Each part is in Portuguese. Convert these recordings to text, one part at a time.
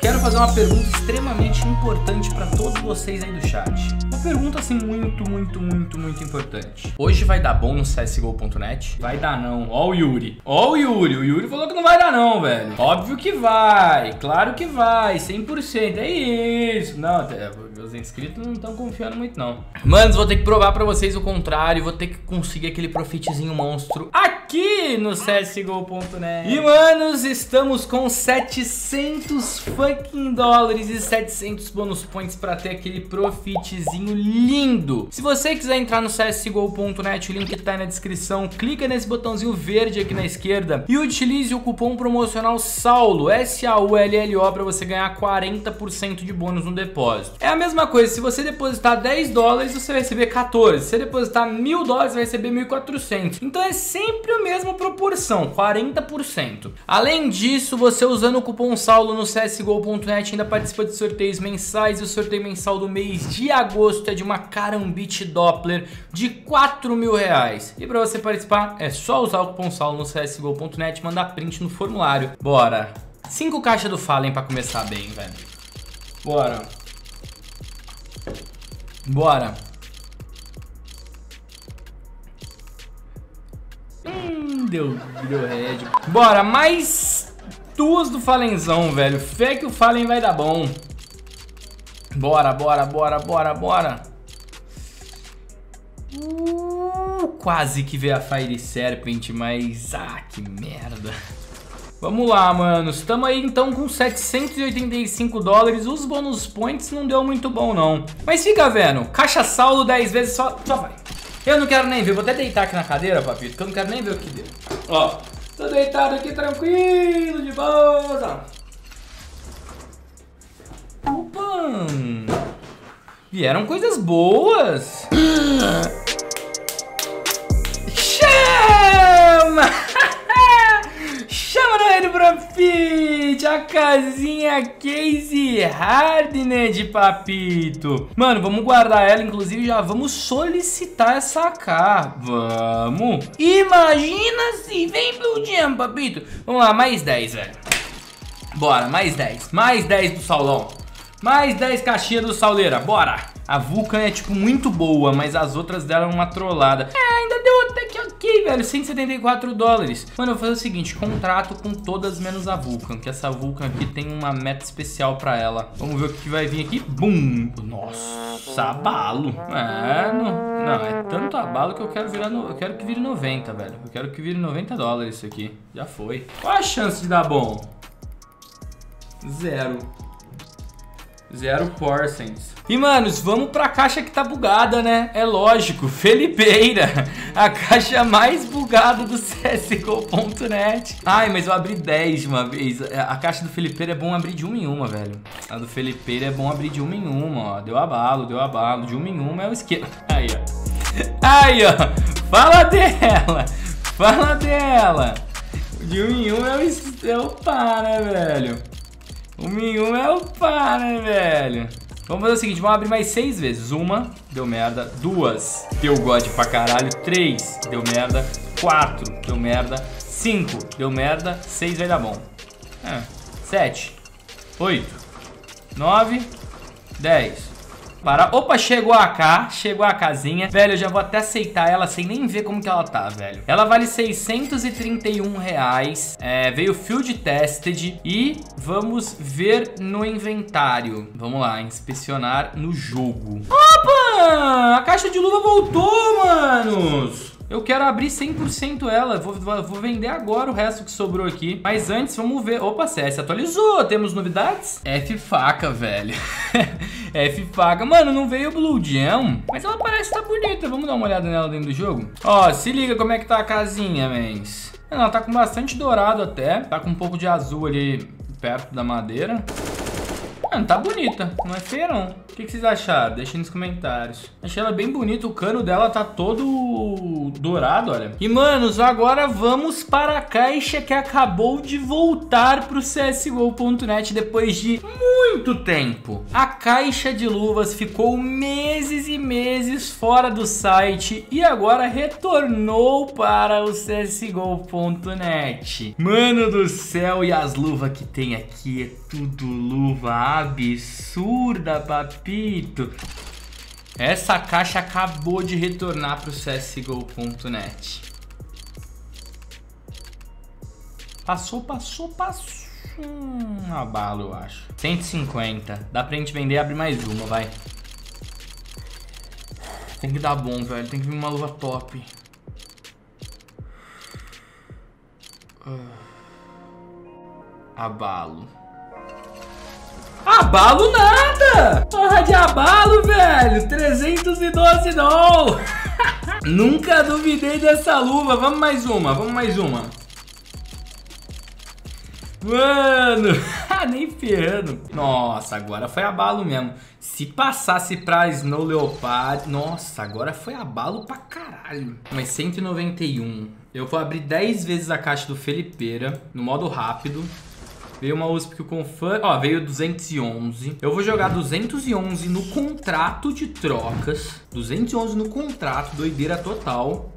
Quero fazer uma pergunta extremamente importante para todos vocês aí do chat. Uma pergunta assim muito importante. Hoje vai dar bom no CSGO.net? Vai dar não. Ó o Yuri. Ó o Yuri falou que não vai dar não, velho. Óbvio que vai, claro que vai, 100%, é isso. Não, meus inscritos não estão confiando muito não. Manos, vou ter que provar para vocês o contrário, vou ter que conseguir aquele profitezinho monstro aqui no CSGO.net. E manos, estamos com 700 fãs em dólares e 700 bônus points para ter aquele profitzinho lindo. Se você quiser entrar no CSGO.net, o link tá aí na descrição, clica nesse botãozinho verde aqui na esquerda e utilize o cupom promocional Saullo, S-A-U-L-L-O, para você ganhar 40% de bônus no depósito. É a mesma coisa, se você depositar 10 dólares, você vai receber 14. Se você depositar 1000 dólares, você vai receber 1.400. Então é sempre a mesma proporção, 40%. Além disso, você usando o cupom Saullo no CSGO.net, ainda participa de sorteios mensais, e o sorteio mensal do mês de agosto é de uma Carambit Doppler de 4 mil reais. E para você participar é só usar o cupom Saullo no CSGO.net e mandar print no formulário. Bora, 5 caixas do Fallen para começar bem, velho. Bora. Bora. Deu red. Bora, mais 2 do Fallenzão, velho. Fé que o Fallen vai dar bom. Bora, bora, bora, bora, bora. Quase que veio a Fire Serpent, mas... ah, que merda. Vamos lá, manos. Estamos aí, então, com 785 dólares. Os bônus points não deu muito bom, não. Mas fica vendo. Caixa Saullo 10 vezes só vai. Eu não quero nem ver. Vou até deitar aqui na cadeira, papito, porque eu não quero nem ver o que deu. Ó. Tô deitado aqui tranquilo, de boa. Opa! Vieram coisas boas. Chama! Chama na rede Profit! A casinha Casey Hard, né, de papito. Mano, vamos guardar ela, inclusive já vamos solicitar essa AK. Vamos. Imagina se vem Blue Gem, papito. Vamos lá, mais 10, velho. Bora, mais 10. Mais 10 do Saulão. Mais 10 caixinhas do Sauleira, bora. A Vulcan é, tipo, muito boa, mas as outras deram uma trollada. É, ainda deu até que ok, velho, 174 dólares. Mano, eu vou fazer o seguinte, contrato com todas menos a Vulcan, que essa Vulcan aqui tem uma meta especial pra ela. Vamos ver o que vai vir aqui. Bum! Nossa, abalo. É, não, é tanto abalo que eu quero virar no, eu quero que vire 90, velho. Eu quero que vire 90 dólares isso aqui. Já foi. Qual a chance de dar bom? 0%. E, manos, vamos pra caixa que tá bugada, né? É lógico, Felipeira, a caixa mais bugada do CSGO.net. Ai, mas eu abri 10 de uma vez. A caixa do Felipeira é bom abrir de uma em uma, velho. A do Felipeira é bom abrir de uma em uma, ó. Deu abalo, de uma em uma é o esquema. Aí, ó. Aí, ó. Fala dela. Fala dela. De uma em uma é o pá, né, velho? O minhum é o pá, né, velho? Vamos fazer o seguinte, vamos abrir mais 6 vezes. 1, deu merda. 2, deu god pra caralho. 3, deu merda. 4, deu merda. 5, deu merda. 6 vai dar bom. 7, 8, 9, 10. Para. Opa, chegou a AK, chegou a casinha. Velho, eu já vou até aceitar ela sem nem ver como que ela tá, velho. Ela vale 631 reais. É, veio Field Tested e vamos ver no inventário. Vamos lá, inspecionar no jogo. Opa! A caixa de luva voltou, manos! Eu quero abrir 100% ela, vou vender agora o resto que sobrou aqui. Mas antes, vamos ver. Opa, CS atualizou, temos novidades? F-faca, velho. F-faca. Mano, não veio Blue Gem, mas ela parece estar bonita. Vamos dar uma olhada nela dentro do jogo? Ó, se liga como é que tá a casinha, mens. Ela tá com bastante dourado até. Tá com um pouco de azul ali perto da madeira. Mano, tá bonita, não é feia não. O que vocês acharam? Deixem nos comentários. Achei ela bem bonita, o cano dela tá todo dourado, olha. E, manos, agora vamos para a caixa que acabou de voltar pro CSGO.net depois de muito tempo. A caixa de luvas ficou meses e meses fora do site e agora retornou para o CSGO.net. Mano do céu, e as luvas que tem aqui é tudo luva absurda, papito. Essa caixa acabou de retornar para o CSGO.net. Passou. Um abalo, eu acho. 150. Dá pra gente vender e abrir mais uma, vai. Tem que dar bom, velho. Tem que vir uma luva top. Abalo. Abalo nada! Porra de abalo, velho! 312 não! Nunca duvidei dessa luva. Vamos mais uma, Mano, nem ferrando. Nossa, agora foi abalo mesmo. Se passasse pra Snow Leopard... Nossa, agora foi abalo pra caralho. Mas 191. Eu vou abrir 10 vezes a caixa do Felipeira, no modo rápido. Veio uma USP que o Confan... Ó, veio 211. Eu vou jogar 211 no contrato de trocas. 211 no contrato, doideira total.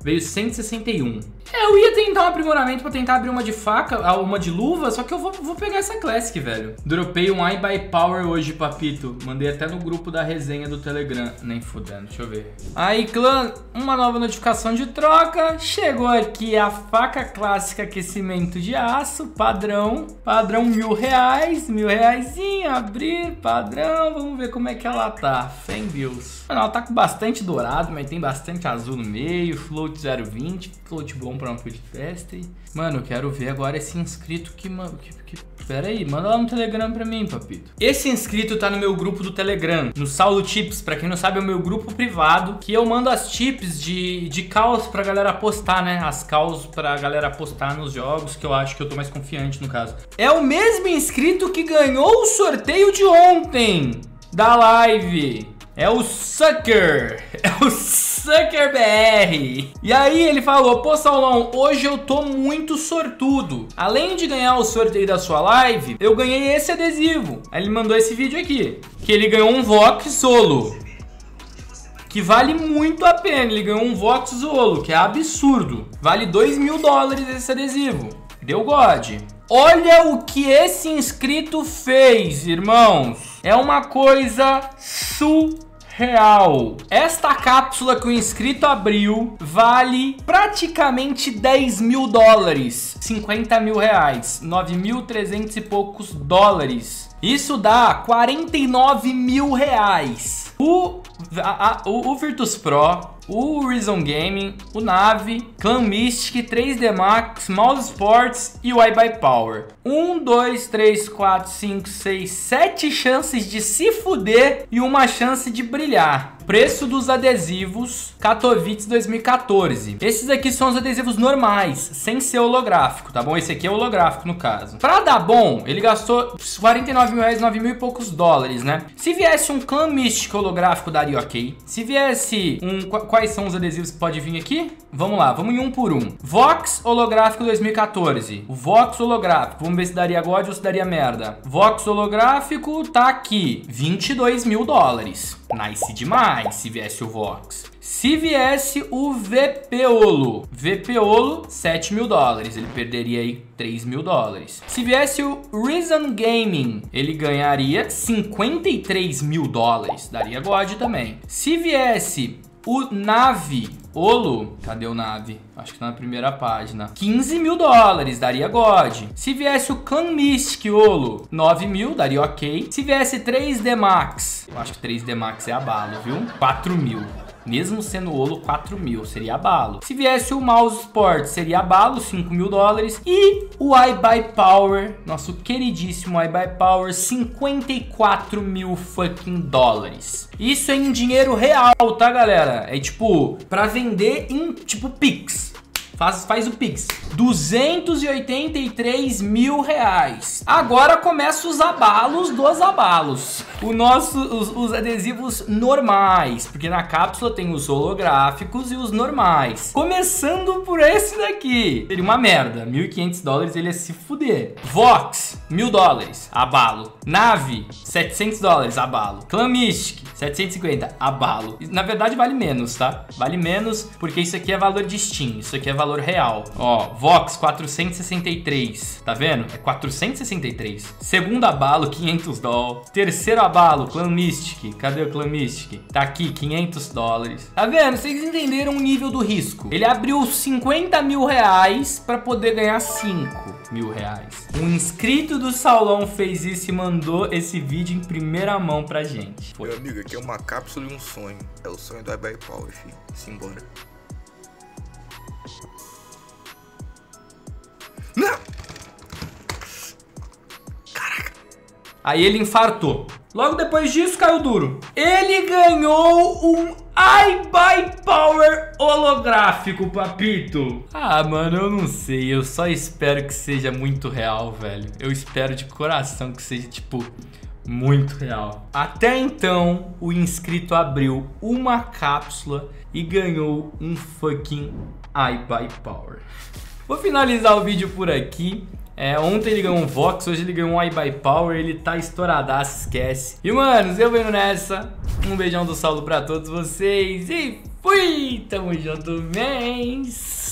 Veio 161. Eu ia tentar um aprimoramento pra tentar abrir uma de faca, uma de luva, só que eu vou pegar essa Classic, velho. Dropei um iBuyPower hoje, papito. Mandei até no grupo da resenha do Telegram. Nem fudendo, deixa eu ver. Aí, clã, uma nova notificação de troca. Chegou aqui a faca clássica aquecimento de aço, padrão. Padrão R$1.000, R$1.000. Abrir, padrão. Vamos ver como é que ela tá. 100 views. Ela tá com bastante dourado, mas tem bastante azul no meio. Float 0,20, float bom pra um pool de festa. Mano, eu quero ver agora esse inscrito que, mano, pera aí, manda lá no Telegram pra mim, papito. Esse inscrito tá no meu grupo do Telegram, no Saldo Tips, pra quem não sabe é o meu grupo privado, que eu mando as tips de calls pra galera postar, né? As calls pra galera postar nos jogos, que eu acho que eu tô mais confiante no caso. É o mesmo inscrito que ganhou o sorteio de ontem, da live. É o Sucker, é o Sucker BR. E aí ele falou, pô Saulão, hoje eu tô muito sortudo. Além de ganhar o sorteio da sua live, eu ganhei esse adesivo. Aí ele mandou esse vídeo aqui, que ele ganhou um Vox solo, que vale muito a pena. Ele ganhou um Vox solo, que é absurdo. Vale $2.000 esse adesivo. Deu God. Olha o que esse inscrito fez, irmãos. É uma coisa surreal. Esta cápsula que o inscrito abriu vale praticamente $10.000. 50 mil reais. 9.300 e poucos dólares. Isso dá 49 mil reais. O Virtus Pro, o Reason Gaming, o Na'Vi, Clan-Mystik, 3DMAX, Mouse Sports e o iBuyPower. 1, 2, 3, 4, 5, 6, 7 chances de se fuder e uma chance de brilhar. Preço dos adesivos Katowice 2014. Esses aqui são os adesivos normais, sem ser holográfico, tá bom? Esse aqui é holográfico no caso. Pra dar bom, ele gastou 49 mil reais, 9 mil e poucos dólares, né? Se viesse um Clan-Mystik holográfico, daria ok. Se viesse um... Quais são os adesivos que pode vir aqui? Vamos lá, vamos em um por um. Vox holográfico 2014. O Vox holográfico, vamos ver se daria God ou se daria merda. Vox holográfico tá aqui, 22 mil dólares. Nice demais se viesse o Vox. Se viesse o VPolo, VPolo 7 mil dólares, ele perderia aí 3 mil dólares. Se viesse o Reason Gaming, ele ganharia 53 mil dólares, daria God também. Se viesse o Na'Vi Olo, cadê o Na'Vi? Acho que tá na primeira página. 15 mil dólares, daria God. Se viesse o Clan-Mystik Olo, 9 mil, daria ok. Se viesse 3DMAX, eu acho que 3DMAX é abalo, viu? 4 mil. Mesmo sendo Olo, 4 mil, seria abalo. Se viesse o Mouse Sports, seria abalo, 5 mil dólares. E o iBuyPower, nosso queridíssimo iBuyPower, 54 mil fucking dólares. Isso é em dinheiro real, tá, galera? É tipo, pra vender em, tipo, Pix. Faz o Pix. 283 mil reais. Agora começa os abalos dos abalos. Os adesivos normais, porque na cápsula tem os holográficos e os normais. Começando por esse daqui. Seria uma merda. 1.500 dólares, ele ia se fuder. Vox, 1.000 dólares. Abalo. Na'Vi, 700 dólares. Abalo. Clan-Mystik, 750. Abalo. Na verdade, vale menos, tá? Vale menos, porque isso aqui é valor de Steam. Isso aqui é valor real. Ó, Vox, 463. Tá vendo? É 463. Segundo abalo, 500 dólares. Terceiro abalo, Clan-Mystik. Cadê o Clan-Mystik? Tá aqui, 500 dólares. Tá vendo? Vocês entenderam o nível do risco. Ele abriu 50 mil reais pra poder ganhar 5 mil reais. Um inscrito do Saullo fez isso e mandou esse vídeo em primeira mão pra gente. Foi. Meu amigo, aqui é uma cápsula e um sonho. É o sonho do iBuyPower, filho. Simbora. Não! Caraca! Aí ele infartou. Logo depois disso, caiu duro. Ele ganhou um iBuyPower holográfico, papito. Ah, mano, eu não sei. Eu só espero que seja muito real, velho. Eu espero de coração que seja, tipo, muito real. Até então, o inscrito abriu uma cápsula e ganhou um fucking iBuyPower. Vou finalizar o vídeo por aqui. Ontem ele ganhou um Vox, hoje ele ganhou um iBuyPower. Ele tá estouradaço, esquece. E, manos, eu venho nessa. Um beijão do Saullo pra todos vocês. E fui! Tamo junto, mens!